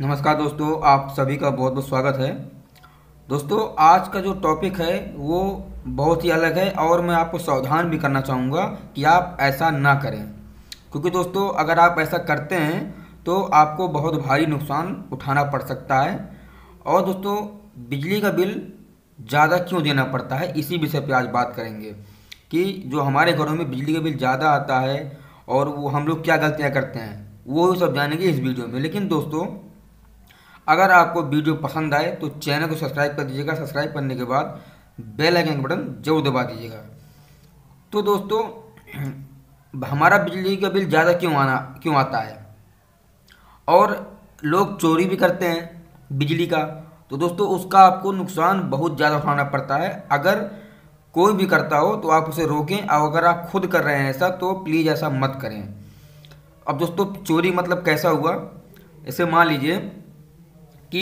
नमस्कार दोस्तों, आप सभी का बहुत बहुत स्वागत है। दोस्तों, आज का जो टॉपिक है वो बहुत ही अलग है और मैं आपको सावधान भी करना चाहूँगा कि आप ऐसा ना करें, क्योंकि दोस्तों अगर आप ऐसा करते हैं तो आपको बहुत भारी नुकसान उठाना पड़ सकता है। और दोस्तों, बिजली का बिल ज़्यादा क्यों देना पड़ता है, इसी विषय पर आज बात करेंगे कि जो हमारे घरों में बिजली का बिल ज़्यादा आता है और वो हम लोग क्या गलतियाँ करते हैं वो सब जानेंगे इस वीडियो में। लेकिन दोस्तों, अगर आपको वीडियो पसंद आए तो चैनल को सब्सक्राइब कर दीजिएगा। सब्सक्राइब करने के बाद बेल आइकन का बटन जरूर दबा दीजिएगा। तो दोस्तों, हमारा बिजली का बिल ज़्यादा क्यों आता है और लोग चोरी भी करते हैं बिजली का, तो दोस्तों उसका आपको नुकसान बहुत ज़्यादा उठाना पड़ता है। अगर कोई भी करता हो तो आप उसे रोकें, और अगर आप खुद कर रहे हैं ऐसा तो प्लीज़ ऐसा मत करें। अब दोस्तों, चोरी मतलब कैसा हुआ, ऐसे मान लीजिए कि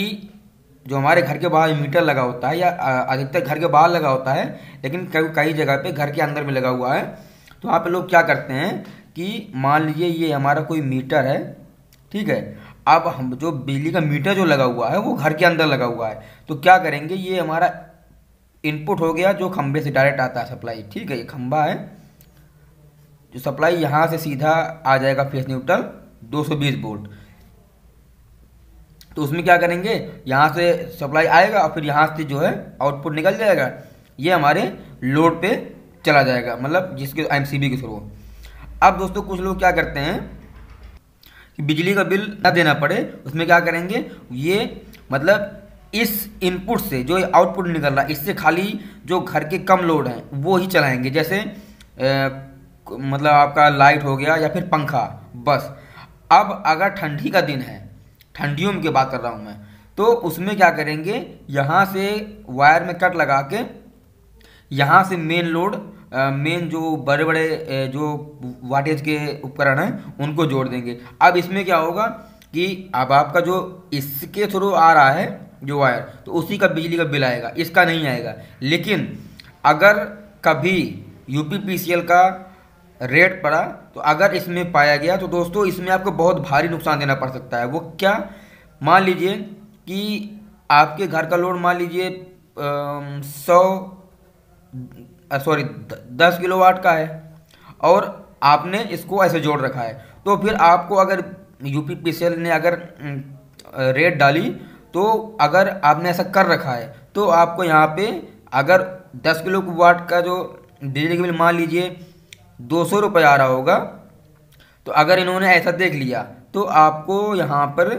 जो हमारे घर के बाहर मीटर लगा होता है या अधिकतर घर के बाहर लगा होता है, लेकिन कई जगह पे घर के अंदर में लगा हुआ है। तो वहाँ पे लोग क्या करते हैं कि मान लीजिए ये हमारा कोई मीटर है, ठीक है। अब हम जो बिजली का मीटर जो लगा हुआ है वो घर के अंदर लगा हुआ है, तो क्या करेंगे, ये हमारा इनपुट हो गया जो खम्भे से डायरेक्ट आता है सप्लाई, ठीक है। ये खम्भा है जो सप्लाई यहाँ से सीधा आ जाएगा फेस न्यूट्रल 220 वोल्ट। तो उसमें क्या करेंगे, यहाँ से सप्लाई आएगा और फिर यहाँ से जो है आउटपुट निकल जाएगा, ये हमारे लोड पे चला जाएगा, मतलब जिसके MCB के थ्रू। अब दोस्तों, कुछ लोग क्या करते हैं कि बिजली का बिल ना देना पड़े उसमें क्या करेंगे, ये मतलब इस इनपुट से जो आउटपुट निकल रहा है इससे खाली जो घर के कम लोड हैं वो ही चलाएँगे। जैसे मतलब आपका लाइट हो गया या फिर पंखा, बस। अब अगर ठंडी का दिन है, ठंडियों में की बात कर रहा हूँ मैं, तो उसमें क्या करेंगे, यहाँ से वायर में कट लगा के यहाँ से मेन लोड, मेन जो बड़े बड़े जो वाटेज के उपकरण हैं उनको जोड़ देंगे। अब इसमें क्या होगा कि अब आपका जो इसके थ्रू आ रहा है जो वायर, तो उसी का बिजली का बिल आएगा, इसका नहीं आएगा। लेकिन अगर कभी UPPCL का रेट पड़ा तो अगर इसमें पाया गया तो दोस्तों इसमें आपको बहुत भारी नुकसान देना पड़ सकता है। वो क्या, मान लीजिए कि आपके घर का लोड मान लीजिए 10 किलोवाट का है और आपने इसको ऐसे जोड़ रखा है, तो फिर आपको अगर UPPCL ने अगर रेट डाली तो अगर आपने ऐसा कर रखा है तो आपको यहाँ पे अगर 10 किलोवाट का जो बिजली का बिल मान लीजिए 200 रुपये आ रहा होगा, तो अगर इन्होंने ऐसा देख लिया तो आपको यहाँ पर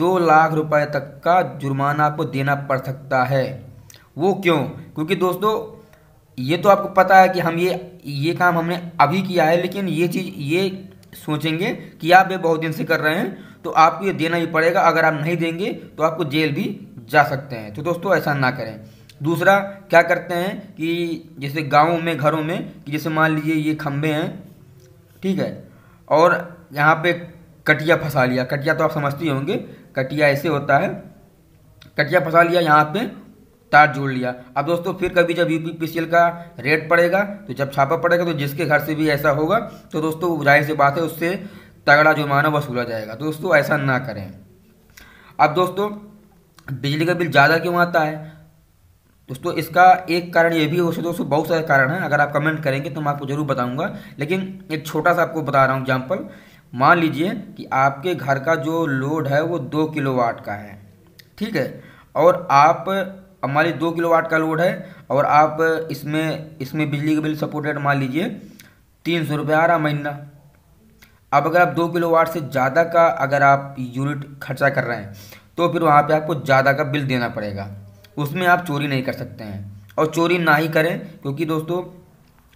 2 लाख रुपए तक का जुर्माना आपको देना पड़ सकता है। वो क्यों, क्योंकि दोस्तों ये तो आपको पता है कि हम ये काम हमने अभी किया है, लेकिन ये चीज़ ये सोचेंगे कि आप ये बहुत दिन से कर रहे हैं तो आपको ये देना ही पड़ेगा, अगर आप नहीं देंगे तो आपको जेल भी जा सकते हैं। तो दोस्तों ऐसा ना करें। दूसरा क्या करते हैं कि जैसे गाँव में घरों में कि जैसे मान लीजिए ये खम्भे हैं, ठीक है, और यहाँ पे कटिया फंसा लिया। कटिया तो आप समझते होंगे, कटिया ऐसे होता है, कटिया फंसा लिया, यहाँ पे तार जोड़ लिया। अब दोस्तों फिर कभी जब UPPCL का रेट पड़ेगा तो जब छापा पड़ेगा तो जिसके घर से भी ऐसा होगा तो दोस्तों जाहिर सी बात है उससे तगड़ा जुर्माना वसूला जाएगा। दोस्तों ऐसा ना करें। अब दोस्तों, बिजली का बिल ज़्यादा क्यों आता है, दोस्तों इसका एक कारण ये भी हो सकता है। दोस्तों बहुत सारे कारण हैं, अगर आप कमेंट करेंगे तो मैं आपको ज़रूर बताऊंगा, लेकिन एक छोटा सा आपको बता रहा हूँ एग्जाम्पल। मान लीजिए कि आपके घर का जो लोड है वो 2 किलोवाट का है, ठीक है, और आप हमारे 2 किलोवाट का लोड है और आप इसमें बिजली का बिल सपोर्टेड मान लीजिए 300 रुपये आ रहा महीना। अब अगर आप 2 किलोवाट से ज़्यादा का अगर आप यूनिट खर्चा कर रहे हैं तो फिर वहाँ पर आपको ज़्यादा का बिल देना पड़ेगा। उसमें आप चोरी नहीं कर सकते हैं, और चोरी ना ही करें, क्योंकि दोस्तों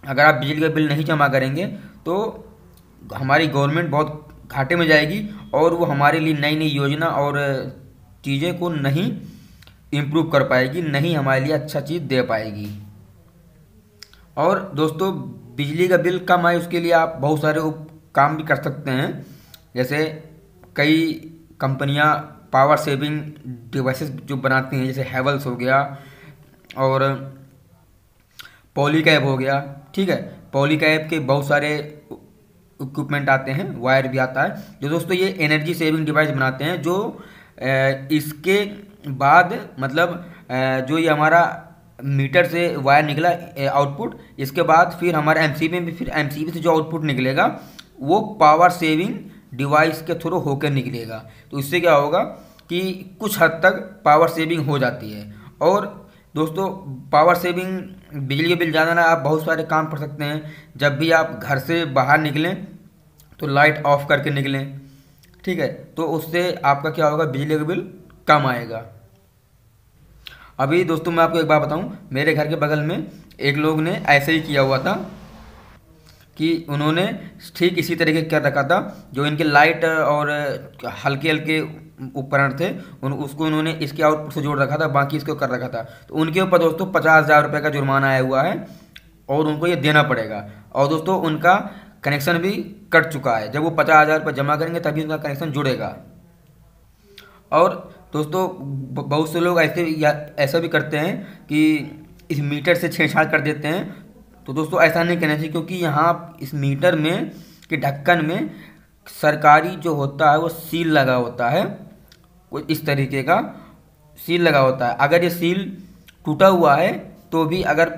अगर आप बिजली का बिल नहीं जमा करेंगे तो हमारी गवर्नमेंट बहुत घाटे में जाएगी और वो हमारे लिए नई नई योजना और चीज़ें को नहीं इम्प्रूव कर पाएगी, नहीं हमारे लिए अच्छा चीज़ दे पाएगी। और दोस्तों, बिजली का बिल कम आए उसके लिए आप बहुत सारे काम भी कर सकते हैं, जैसे कई कंपनियाँ पावर सेविंग डिवाइसेस जो बनाती हैं, जैसे हैवल्स हो गया और पॉलीकैब हो गया, ठीक है। पॉलीकैब के बहुत सारे इक्विपमेंट आते हैं, वायर भी आता है, जो दोस्तों ये एनर्जी सेविंग डिवाइस बनाते हैं जो इसके बाद मतलब जो ये हमारा मीटर से वायर निकला आउटपुट, इसके बाद फिर हमारा एमसीबी में फिर एमसीबी से जो आउटपुट निकलेगा वो पावर सेविंग डिवाइस के थ्रू होकर निकलेगा। तो इससे क्या होगा कि कुछ हद तक पावर सेविंग हो जाती है। और दोस्तों पावर सेविंग बिजली बिल ज़्यादा ना, आप बहुत सारे काम कर सकते हैं। जब भी आप घर से बाहर निकलें तो लाइट ऑफ करके निकलें, ठीक है, तो उससे आपका क्या होगा, बिजली का बिल कम आएगा। अभी दोस्तों मैं आपको एक बात बताऊं, मेरे घर के बगल में एक लोग ने ऐसे ही किया हुआ था कि उन्होंने ठीक इसी तरीके कर रखा था, जो इनके लाइट और हल्के हल्के उपकरण थे उसको उन्होंने इसके आउटपुट से जोड़ रखा था, बाकी इसको कर रखा था। तो उनके ऊपर दोस्तों 50,000 रुपये का जुर्माना आया हुआ है और उनको ये देना पड़ेगा। और दोस्तों उनका कनेक्शन भी कट चुका है, जब वो 50,000 रुपये जमा करेंगे तभी उनका कनेक्शन जुड़ेगा। और दोस्तों बहुत से लोग ऐसे या ऐसा भी करते हैं कि इस मीटर से छेड़छाड़ कर देते हैं, तो दोस्तों ऐसा नहीं करना चाहिए, क्योंकि यहाँ इस मीटर में के ढक्कन में सरकारी जो होता है वो सील लगा होता है, कोई इस तरीके का सील लगा होता है। अगर ये सील टूटा हुआ है तो भी अगर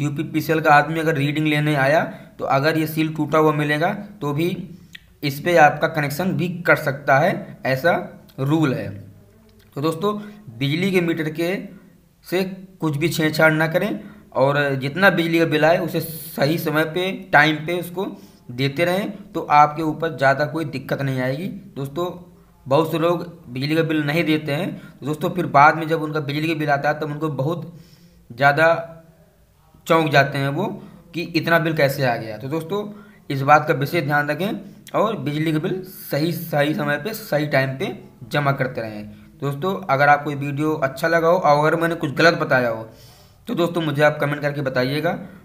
यूपीपीसीएल का आदमी अगर रीडिंग लेने आया तो अगर ये सील टूटा हुआ मिलेगा तो भी इस पर आपका कनेक्शन भी कट सकता है, ऐसा रूल है। तो दोस्तों बिजली के मीटर के से कुछ भी छेड़छाड़ ना करें और जितना बिजली का बिल आए उसे सही समय पे टाइम पे उसको देते रहें, तो आपके ऊपर ज़्यादा कोई दिक्कत नहीं आएगी। दोस्तों बहुत से लोग बिजली का बिल नहीं देते हैं, दोस्तों फिर बाद में जब उनका बिजली का बिल आता है तब उनको बहुत ज़्यादा चौंक जाते हैं वो कि इतना बिल कैसे आ गया। तो दोस्तों इस बात का विशेष ध्यान रखें और बिजली का बिल सही समय पे सही टाइम पे जमा करते रहें। दोस्तों अगर आपको ये वीडियो अच्छा लगा हो और अगर मैंने कुछ गलत बताया हो तो दोस्तों मुझे आप कमेंट करके बताइएगा।